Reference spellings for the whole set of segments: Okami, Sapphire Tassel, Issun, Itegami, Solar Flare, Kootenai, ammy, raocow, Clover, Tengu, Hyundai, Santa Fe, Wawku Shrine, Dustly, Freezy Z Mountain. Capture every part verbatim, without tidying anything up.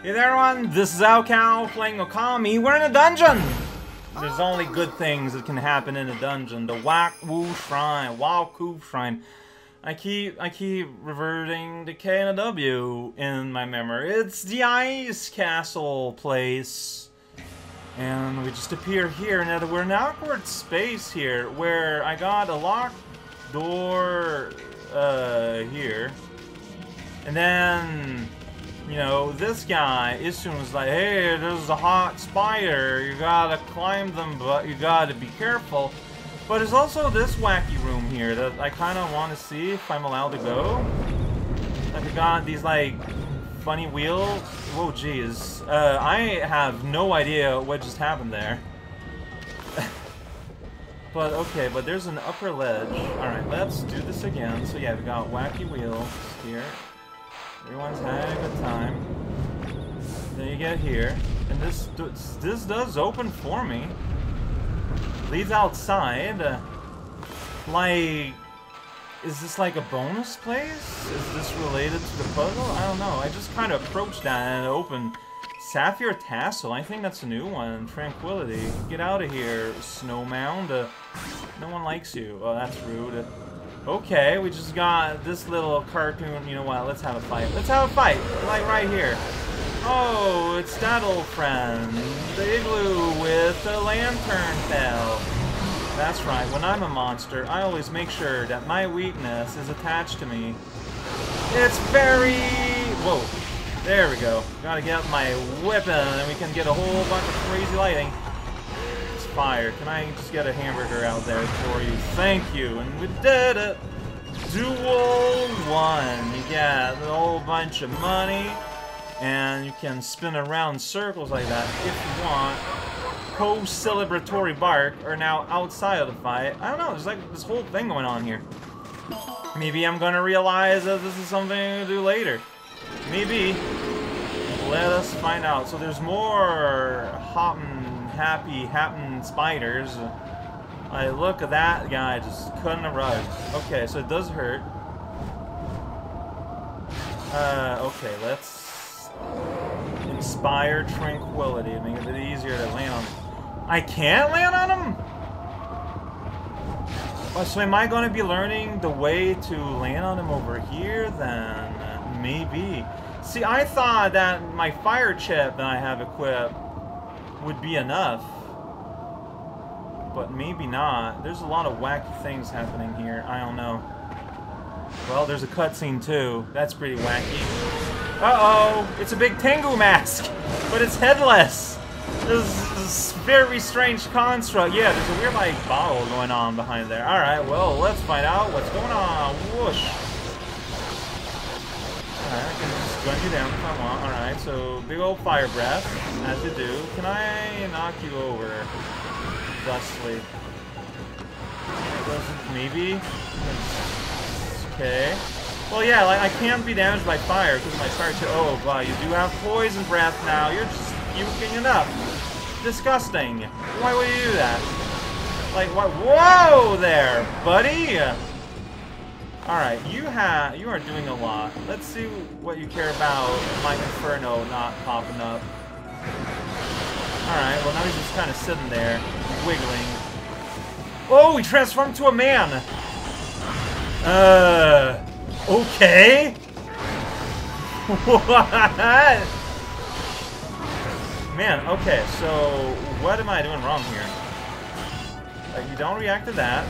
Hey there everyone, this is raocow playing Okami. We're in a dungeon! There's only good things that can happen in a dungeon. The Wawku Shrine. Wawku Shrine. I keep I keep reverting to K and a W in my memory. It's the ice castle place. And we just appear here. Now we're in an awkward space here where I got a locked door uh here. And then you know, this guy, Issun, was like, hey, there's a hot spider, you gotta climb them, but you gotta be careful. But there's also this wacky room here that I kinda wanna see if I'm allowed to go. Like, we got these, like, funny wheels. Whoa, jeez. Uh, I have no idea what just happened there. But, okay, but there's an upper ledge. Alright, let's do this again. So, yeah, we got wacky wheels here. Everyone's having a good time. Then you get here, and this this does open for me. Leads outside. Like, is this like a bonus place? Is this related to the puzzle? I don't know. I just kind of approached that and it opened. Sapphire Tassel. I think that's a new one. Tranquility. Get out of here, snow mound. Uh, no one likes you. Oh, that's rude. Okay, we just got this little cartoon. You know what? Let's have a fight. Let's have a fight. Like right here. Oh, it's that old friend. The igloo with the lantern fell. That's right. When I'm a monster, I always make sure that my weakness is attached to me. It's very... Whoa. There we go. Gotta get my weapon and we can get a whole bunch of crazy lighting. Fire. Can I just get a hamburger out there for you? Thank you. And we did it. Dual one. You get a whole bunch of money. And you can spin around circles like that if you want. Post-celebratory bark are now outside of the fight. I don't know. There's like this whole thing going on here. Maybe I'm going to realize that this is something I'm going to do later. Maybe. Let us find out. So there's more hopping. Happy happen spiders. I look at that guy just cutting a rug. Okay, so it does hurt. Uh, okay, let's inspire tranquility. Make it a bit easier to land on him. I can't land on him? So am I going to be learning the way to land on him over here then? Maybe. See, I thought that my fire chip that I have equipped would be enough, but maybe not. There's a lot of wacky things happening here. I don't know. Well, there's a cutscene too. That's pretty wacky. Uh-oh! It's a big Tengu mask, but it's headless! This is a very strange construct. Yeah, there's a weird, like, bottle going on behind there. Alright, well, let's find out what's going on. Whoosh! Alright, I can just gun you down if I want. Alright. So, big old fire breath, as you do. Can I knock you over, Dustly? Maybe? Okay. Well, yeah, like, I can't be damaged by fire because my fire... Oh, wow, you do have poison breath now. You're just puking it up. Disgusting. Why would you do that? Like, what? Whoa there, buddy! Alright, you ha you are doing a lot. Let's see what you care about my Inferno not popping up. Alright, well now he's just kind of sitting there, wiggling. Oh, he transformed to a man! Uh, okay? What? Man, okay, so what am I doing wrong here? Like, you don't react to that.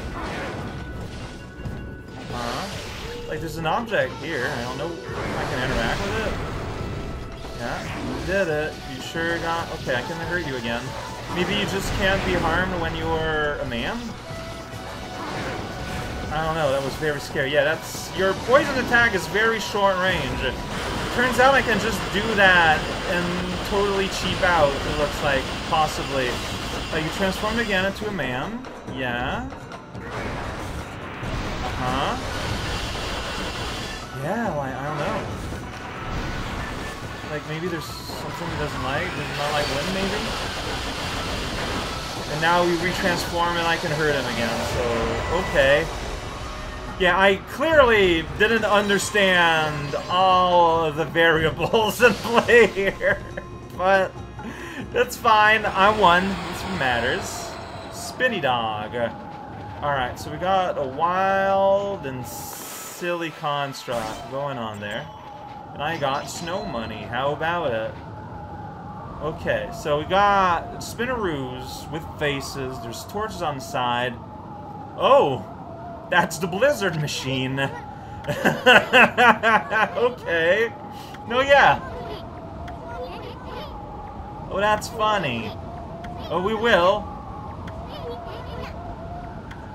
Uh-huh. Like, there's an object here. I don't know if I can interact with it. Yeah, you did it. You sure got... Okay, I can hurt you again. Maybe you just can't be harmed when you're a man? I don't know. That was very scary. Yeah, that's... Your poison attack is very short range. It turns out I can just do that and totally cheap out, it looks like, possibly. Like, you transformed again into a man. Yeah. Huh? Yeah, like, I don't know. Like, maybe there's something he doesn't like, does not like wind, maybe? And now we retransform and I can hurt him again, so... Okay. Yeah, I clearly didn't understand all of the variables in play here, but that's fine. I won. This matters. Spinny dog. Alright, so we got a wild and silly construct going on there. And I got snow money. How about it? Okay, so we got spinneroos with faces. There's torches on the side. Oh! That's the blizzard machine. Okay. No, yeah. Oh, that's funny. Oh, we will.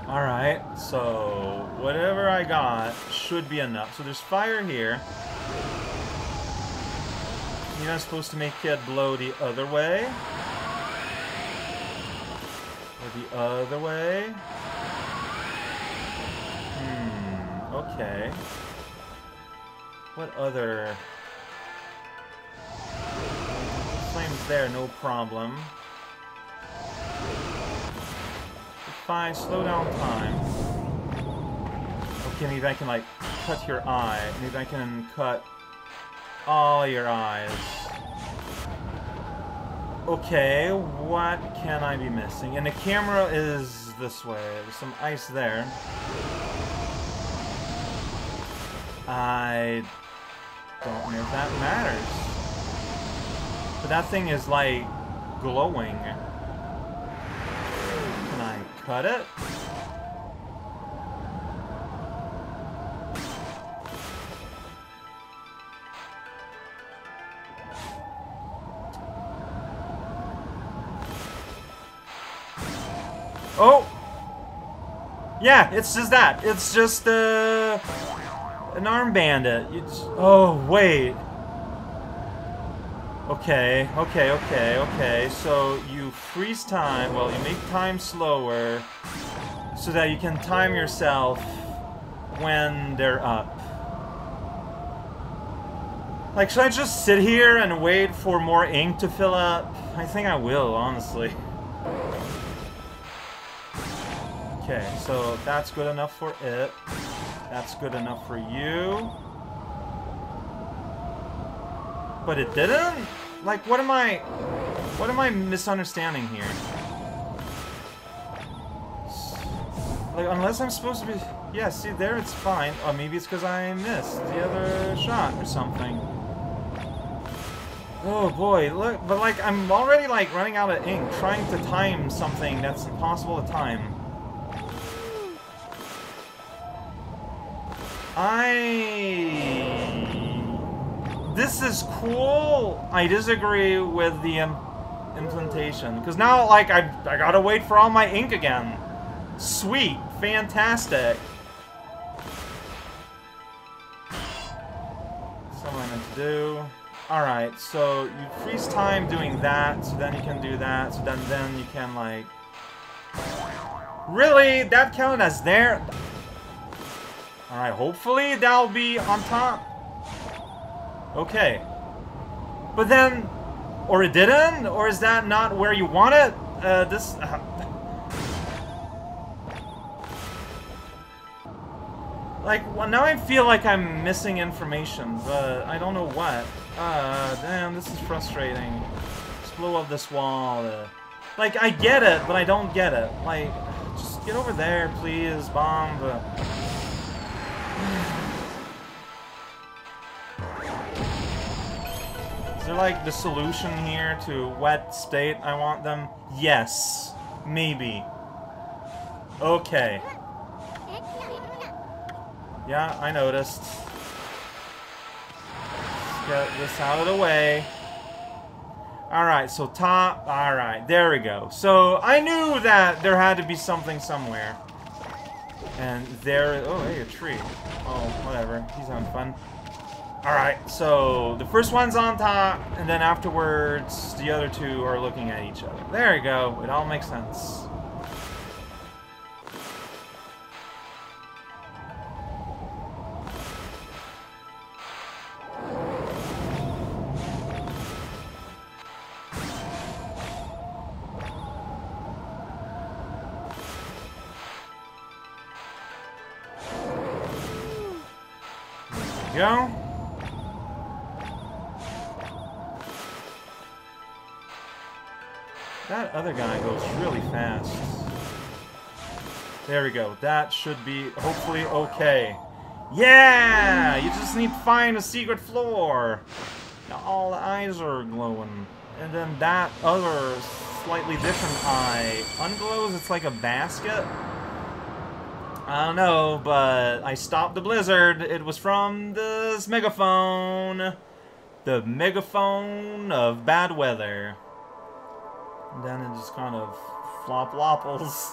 Alright, so whatever I got should be enough. So there's fire here. You're not supposed to make it blow the other way. Or the other way. Okay. What other... Flames there, no problem. Five, slow down time. Okay, maybe I can, like, cut your eye. Maybe I can cut all your eyes. Okay, what can I be missing? And the camera is this way. There's some ice there. I don't know if that matters. But that thing is, like, glowing. Can I cut it? Oh! Yeah, it's just that. It's just, uh... an arm bandit. It's, oh, wait. Okay, okay, okay, okay. So you freeze time. Well, you make time slower so that you can time yourself when they're up. Like, should I just sit here and wait for more ink to fill up? I think I will, honestly. Okay, so that's good enough for it. That's good enough for you. But it didn't? Like, what am I... What am I misunderstanding here? Like, unless I'm supposed to be... Yeah, see, there it's fine. Oh, maybe it's because I missed the other shot or something. Oh, boy. Look, but, like, I'm already, like, running out of ink. Trying to time something that's impossible to time. I... This is cool. I disagree with the um, implementation. Because now, like, I, I gotta wait for all my ink again. Sweet. Fantastic. That's all I meant to do. Alright, so you freeze time doing that, so then you can do that, so then, then you can, like... Really? That counted as there? Alright, hopefully that'll be on top. Okay. But then... Or it didn't? Or is that not where you want it? Uh, this... Uh, like, well, now I feel like I'm missing information, but I don't know what. Uh, damn, this is frustrating. Just blow up this wall. Uh, like, I get it, but I don't get it. Like, just get over there, please, bomb. Uh, Is there, like, the solution here to what state I want them? Yes. Maybe. Okay. Yeah, I noticed. Let's get this out of the way. Alright, so top. Alright, there we go. So, I knew that there had to be something somewhere. And there... Oh, hey, a tree. Oh, whatever. He's having fun. Alright, so the first one's on top, and then afterwards the other two are looking at each other. There you go. It all makes sense. we go. That other guy goes really fast. There we go. That should be hopefully okay. Yeah! You just need to find a secret floor. Now all the eyes are glowing. And then that other slightly different eye unglows. It's like a basket. I don't know, but I stopped the blizzard. It was from this megaphone. The megaphone of bad weather. And then it just kind of flop-lopples.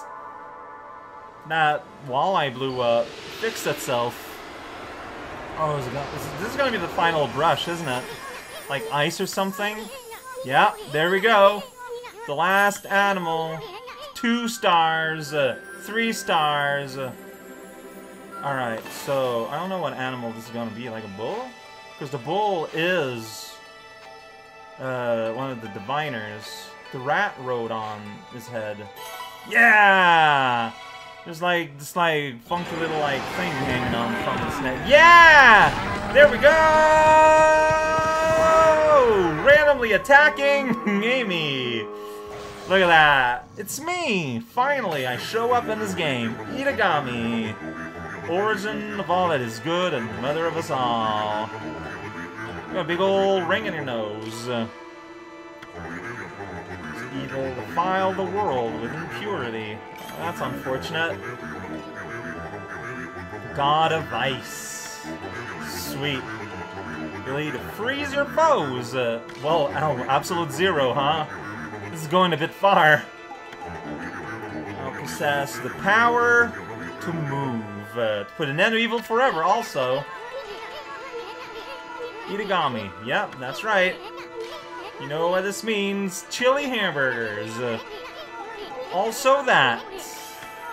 That walleye blew up fixed itself. Oh, is it not, is, this is gonna be the final brush, isn't it? Like ice or something? Yeah, there we go. The last animal. Two stars. Uh, three stars. Uh, Alright, so I don't know what animal this is gonna be. Like a bull? Because the bull is uh, one of the diviners. The rat rode on his head. Yeah! There's like this like funky little like thing hanging on from his neck. Yeah! There we go! Randomly attacking Amy. Look at that. It's me! Finally, I show up in this game. Itegami. Origin of all that is good and mother of us all. You got a big old ring in your nose. Evil defile the world with impurity. That's unfortunate. God of Ice. Sweet. Really to freeze your foes. Uh, well, ow, absolute zero, huh? This is going a bit far. I'll possess the power to move. Uh, to put an end to evil forever, also. Itegami. Yep, that's right. You know what this means. Chili hamburgers. Uh, also that.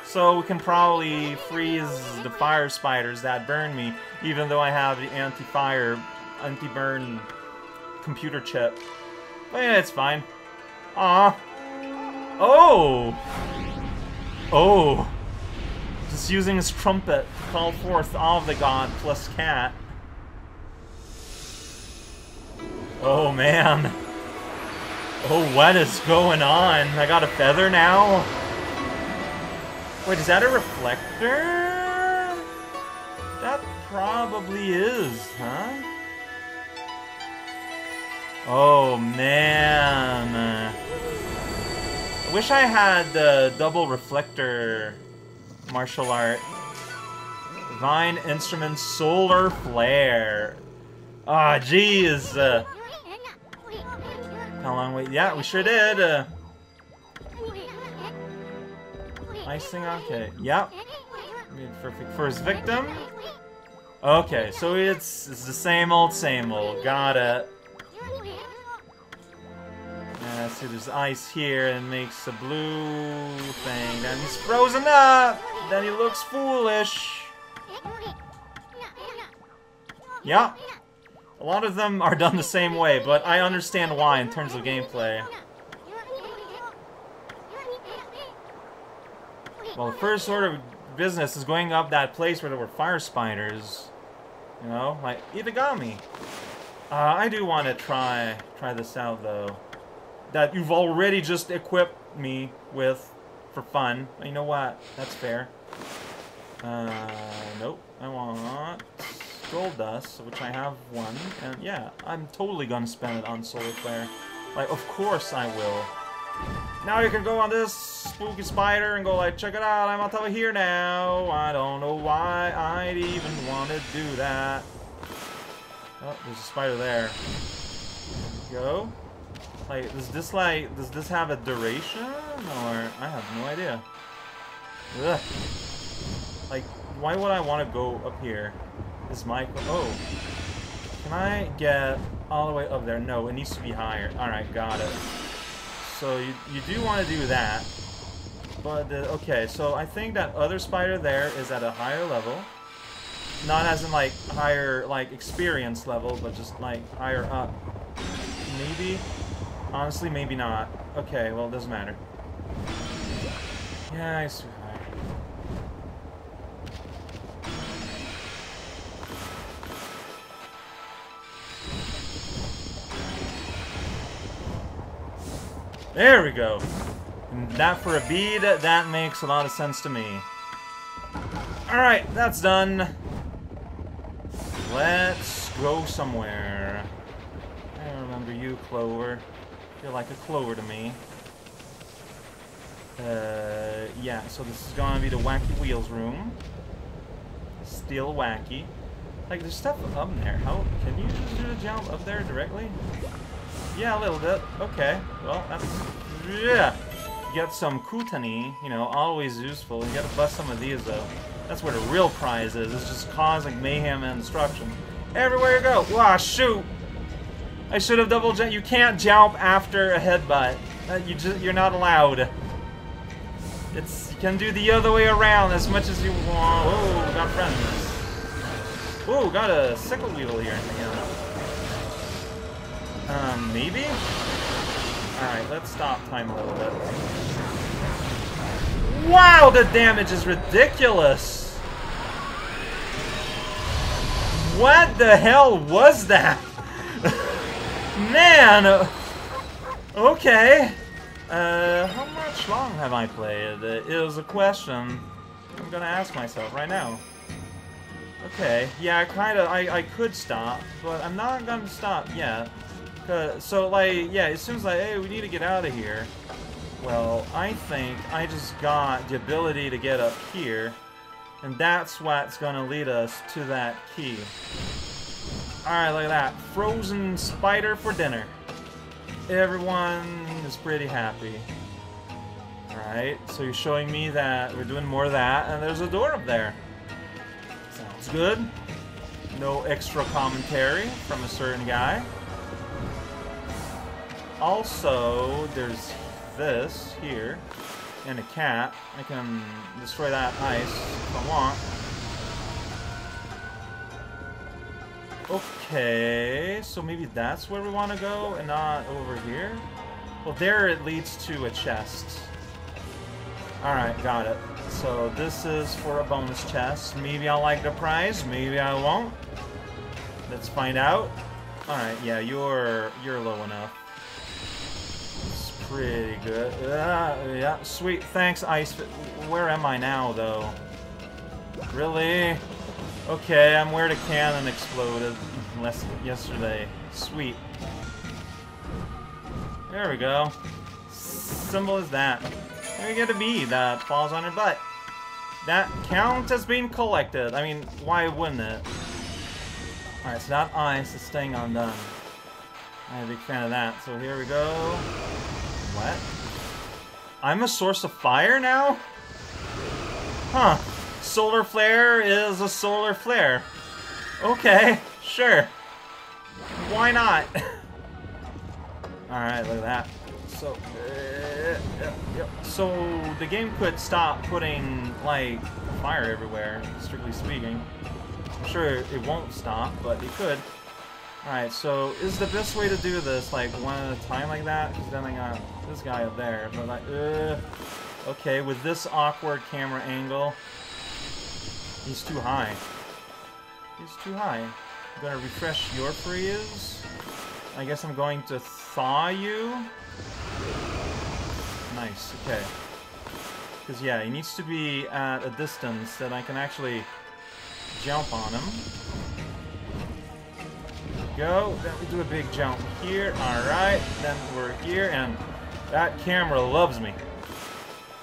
So we can probably freeze the fire spiders that burn me, even though I have the anti-fire, anti-burn computer chip. But yeah, it's fine. Aw. Oh! Oh! Just using his trumpet to call forth all of the god plus cat. Oh man. Oh, what is going on? I got a feather now? Wait, is that a reflector? That probably is, huh? Oh, man. I wish I had the double reflector martial art. Divine Instrument Solar Flare. Ah, oh, jeez. Uh, How long wait? Yeah, we sure did. Uh, icing, okay. Yep. Made perfect for his victim. Okay, so it's it's the same old, same old. Got it. Yeah, see, there's ice here and makes a blue thing. Then he's frozen up. Then he looks foolish. Yeah. A lot of them are done the same way, but I understand why in terms of gameplay. Well, the first order of business is going up that place where there were fire spiders. You know, like Itegami. Uh, I do want to try try this out, though. That you've already just equipped me with for fun. You know what? That's fair. Uh, nope. I want gold dust, which I have one, and yeah, I'm totally gonna spend it on Solar Flare. Like, of course I will. Now you can go on this spooky spider and go like, check it out, I'm on top of here now. I don't know why I'd even want to do that. Oh, there's a spider there. There we go. Like, does this like, does this have a duration? Or, I have no idea. Ugh. Like, why would I want to go up here? Is my oh? Can I get all the way up there? No, it needs to be higher. All right, got it. So you you do want to do that, but the, okay. So I think that other spider there is at a higher level, not as in like higher like experience level, but just like higher up. Maybe, honestly, maybe not. Okay, well it doesn't matter. Yeah, I swear. There we go. That for a bead, that makes a lot of sense to me. Alright, that's done. Let's go somewhere. I don't remember you, Clover. You're like a Clover to me. Uh, yeah, so this is gonna be the Wacky Wheels room. Still wacky. Like, there's stuff up there. How can you just do a jump up there directly? Yeah, a little bit. Okay. Well, that's... yeah! Get some Kootenai, you know, always useful. You gotta bust some of these, though. That's where the real prize is. It's just causing mayhem and destruction. Everywhere you go! Wow, shoot! I should have double jump. You can't jump after a headbutt. You just, you're not allowed. It's, you can do the other way around as much as you want. Oh, we got friends. Ooh, got a sickle wheel here. Yeah. Um, maybe? Alright, let's stop time a little bit. Wow, the damage is ridiculous! What the hell was that? Man! Okay. Uh, how much long have I played? It was a question I'm gonna ask myself right now. Okay, yeah, I kind of, I, I could stop, but I'm not going to stop yet. So, like, yeah, it seems like, hey, we need to get out of here. Well, I think I just got the ability to get up here, and that's what's going to lead us to that key. Alright, look at that. Frozen spider for dinner. Everyone is pretty happy. Alright, so you're showing me that we're doing more of that, and there's a door up there. Sounds good. No extra commentary from a certain guy. Also, there's this here and a cat. I can destroy that ice if I want. Okay, so maybe that's where we want to go and not over here. Well, there it leads to a chest. Alright, got it. So this is for a bonus chest. Maybe I'll like the prize, maybe I won't. Let's find out. Alright, yeah, you're you're low enough. It's pretty good. Uh, yeah, sweet, thanks, Ice. Where am I now, though? Really? Okay, I'm where the cannon exploded yesterday. Sweet. There we go. Simple as that. There you get a bead that falls on your butt. That counts as being collected. I mean, why wouldn't it? Alright, so that ice is staying undone. I'm a big fan of that. So here we go. What? I'm a source of fire now? Huh. Solar Flare is a solar flare. Okay, sure. Why not? Alright, look at that. So, uh, yep, yep. So the game could stop putting, like, fire everywhere, strictly speaking. I'm sure it won't stop, but it could. Alright, so is the best way to do this, like, one at a time like that? Because then I got this guy up there. But, like, uh, okay, with this awkward camera angle, he's too high. He's too high. I'm gonna refresh your freeze. I guess I'm going to thaw you. Nice, okay. Because, yeah, he needs to be at a distance that I can actually jump on him. There we go. Then we do a big jump here. Alright. Then we're here, and that camera loves me.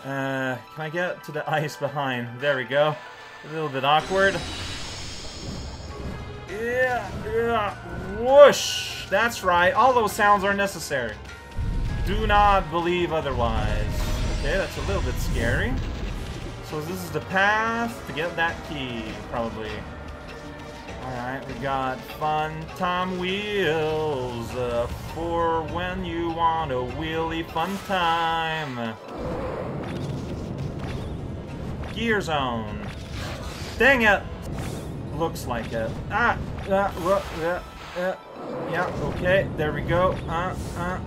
Uh, can I get to the ice behind? There we go. A little bit awkward. Yeah, yeah. Whoosh! That's right. All those sounds are necessary. Do not believe otherwise. Okay, that's a little bit scary. So this is the path to get that key, probably. Alright, we got fun time wheels uh, for when you want a wheelie fun time. Gear zone. Dang it! Looks like it. Ah! Uh, uh, uh, uh, yeah, okay, there we go. Uh, uh.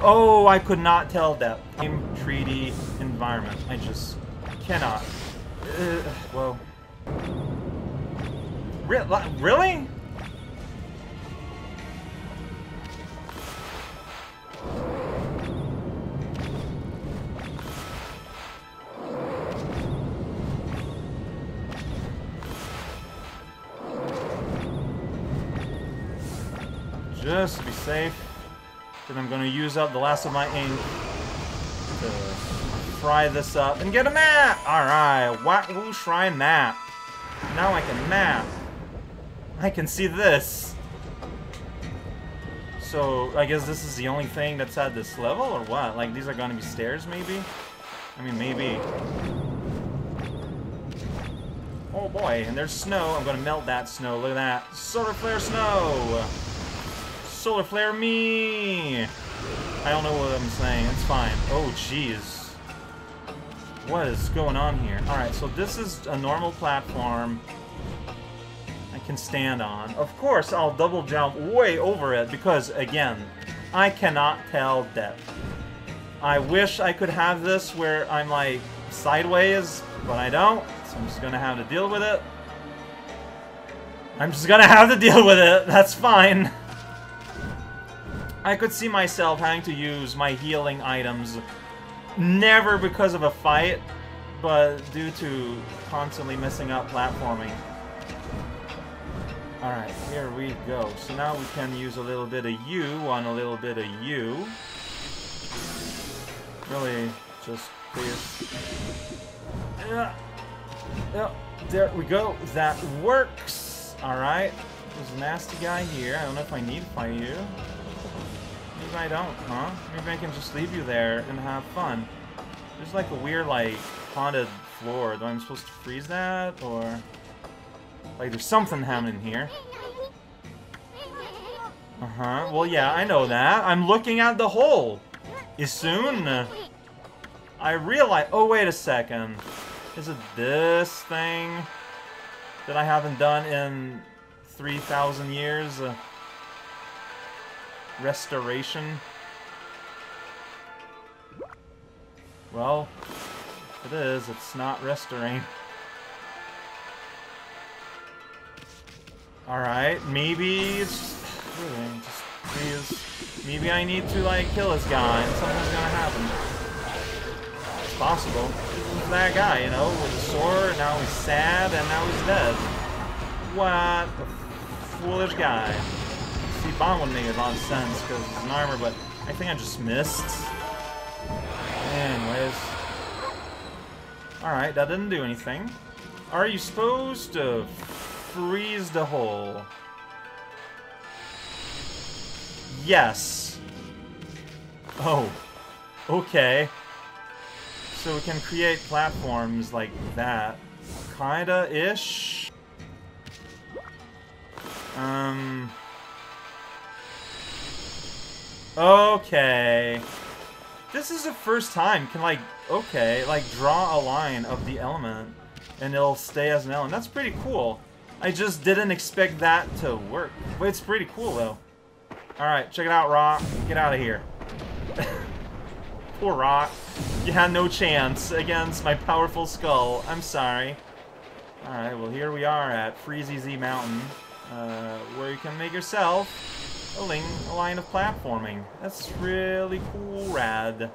Oh, I could not tell that. I'm three D environment. I just cannot. Uh, whoa. Re really? just to be safe. Then I'm gonna use up the last of my ink to fry this up and get a map! Alright, Wawku Shrine map. Now I can map. I can see this. So, I guess this is the only thing that's at this level, or what? Like, these are gonna be stairs, maybe? I mean, maybe. Oh boy, and there's snow. I'm gonna melt that snow. Look at that. Solar Flare snow! Solar Flare me! I don't know what I'm saying. It's fine. Oh, jeez. What is going on here? Alright, so this is a normal platform I can stand on. Of course, I'll double jump way over it because, again, I cannot tell depth. I wish I could have this where I'm, like, sideways, but I don't, so I'm just gonna have to deal with it. I'm just gonna have to deal with it, that's fine. I could see myself having to use my healing items, never because of a fight, but due to constantly messing up platforming. Alright, here we go. So now we can use a little bit of you on a little bit of you. Really, just please. Yeah. Yeah, there we go. That works. All right. There's a nasty guy here. I don't know if I need to fight you. Maybe I don't, huh? Maybe I can just leave you there and have fun. There's like a weird, like, haunted floor. Do I'm supposed to freeze that, or like there's something happening here? Uh huh. Well, yeah, I know that. I'm looking at the hole. Issun? I realize. Oh, wait a second. Is it this thing that I haven't done in three thousand years? Uh, restoration? Well, if it is, it's not restoring. Alright, maybe it's. Really, just please. Maybe I need to, like, kill this guy and something's gonna happen. It's possible. He's that guy, you know, with a sword, now he's sad, and now he's dead. What a foolish guy. See, bomb would make a lot of sense because it's an armor, but I think I just missed. Anyways. Alright, that didn't do anything. Are you supposed to freeze the hole? Yes. Oh. Okay. So we can create platforms like that. Kinda-ish. Um. Okay. This is the first time can, like, okay, like, draw a line of the element and it'll stay as an element. That's pretty cool. I just didn't expect that to work. But it's pretty cool, though. Alright, check it out, Rock. Get out of here. Poor Rock. You had no chance against my powerful skull. I'm sorry. Alright, well, here we are at Freezy Z Mountain, uh, where you can make yourself a, link, a line of platforming. That's really cool, rad.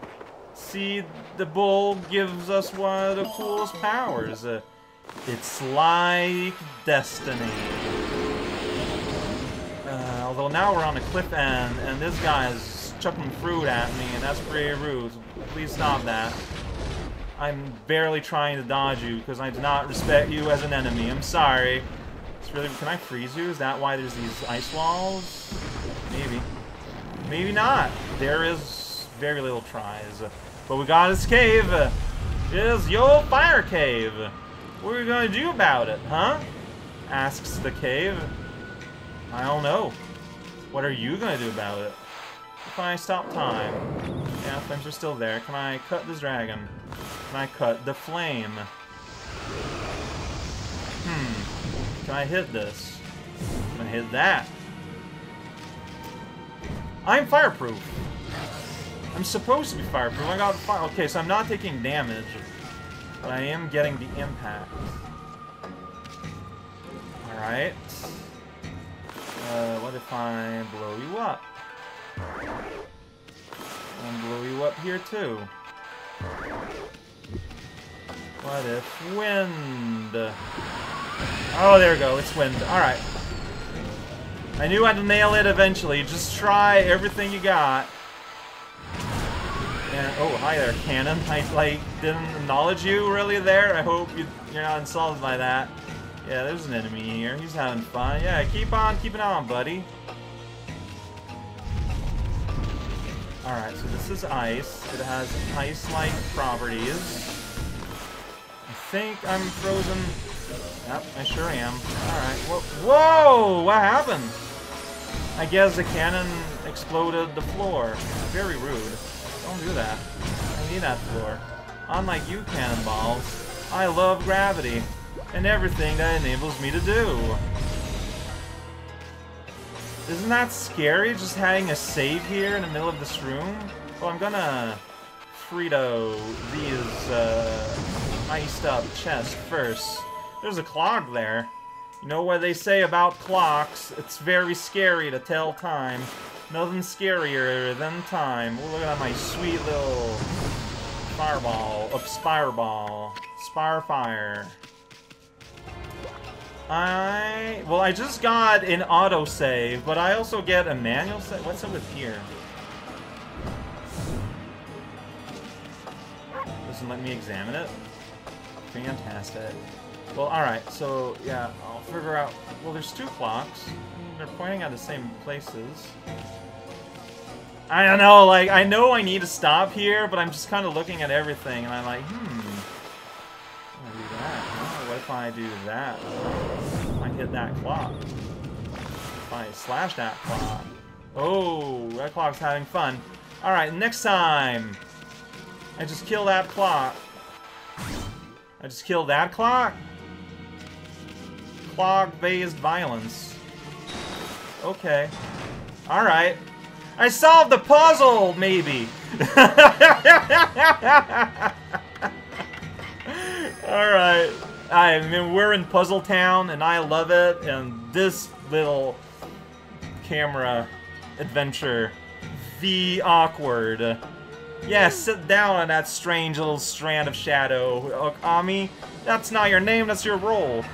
See, the bull gives us one of the coolest powers. Uh, it's like destiny. Uh, although now we're on a cliff end, and this guy is chucking fruit at me, and that's pretty rude. Please stop that. I'm barely trying to dodge you, because I do not respect you as an enemy. I'm sorry. It's really... Can I freeze you? Is that why there's these ice walls? Maybe. Maybe not. There is very little tries. But we got his cave. It is your fire cave. What are we going to do about it, huh? Asks the cave. I don't know. What are you gonna do about it? If I stop time. Yeah, flames are still there. Can I cut this dragon? Can I cut the flame? Hmm. Can I hit this? Can I hit that? I'm fireproof. I'm supposed to be fireproof. I got fire. Okay, so I'm not taking damage, but I am getting the impact. Alright. Uh, what if I blow you up? And blow you up here too. What if wind? Oh, there we go. It's wind. All right. I knew I'd nail it eventually. Just try everything you got. And, oh, hi there, Cannon. I, like, didn't acknowledge you really there. I hope you, you're not insulted by that. Yeah, there's an enemy here. He's having fun. Yeah, keep on keeping on, buddy. Alright, so this is ice. It has ice-like properties. I think I'm frozen. Yep, I sure am. Alright, whoa, whoa! What happened? I guess the cannon exploded the floor. Very rude. Don't do that. I need that floor. Unlike you cannonballs, I love gravity and everything that enables me to do. Isn't that scary, just having a save here in the middle of this room? Well, I'm gonna Frito these uh, iced up chests first. There's a clock there. You know what they say about clocks? It's very scary to tell time. Nothing scarier than time. Ooh, look at my sweet little fireball. Up spireball. Spirefire. I... Well, I just got an autosave, but I also get a manual save. What's up with here? Doesn't let me examine it? Fantastic. Well, alright, so, yeah, I'll figure out... Well, there's two clocks. They're pointing at the same places. I don't know, like, I know I need to stop here, but I'm just kind of looking at everything, and I'm like, hmm... I'll do that. What if I do that? I hit that clock. If I slash that clock... Oh, that clock's having fun. Alright, next time! I just kill that clock. I just killed that clock? Clock-based violence. Okay. Alright. I solved the puzzle, maybe! Alright. I mean, we're in Puzzle Town, and I love it, and this little camera adventure. The awkward. Yeah, sit down on that strange little strand of shadow. Okami, that's not your name, that's your role.